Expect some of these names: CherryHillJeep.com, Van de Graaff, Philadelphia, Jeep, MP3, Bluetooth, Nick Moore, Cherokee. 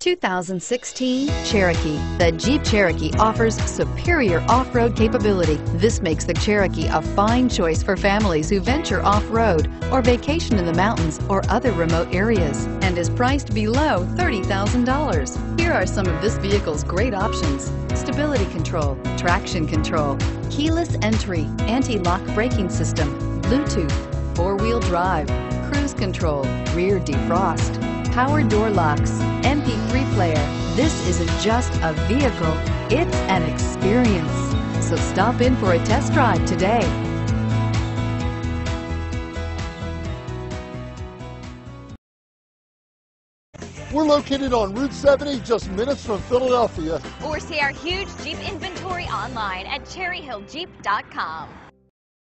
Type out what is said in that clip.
2016 Cherokee. The Jeep Cherokee offers superior off-road capability. This makes the Cherokee a fine choice for families who venture off-road or vacation in the mountains or other remote areas, and is priced below $30,000. Here are some of this vehicle's great options: stability control, traction control, keyless entry, anti-lock braking system, Bluetooth, four-wheel drive, cruise control, rear defrost, power door locks, MP3 player. This isn't just a vehicle, it's an experience. So stop in for a test drive today. We're located on Route 70, just minutes from Philadelphia. Or see our huge Jeep inventory online at CherryHillJeep.com.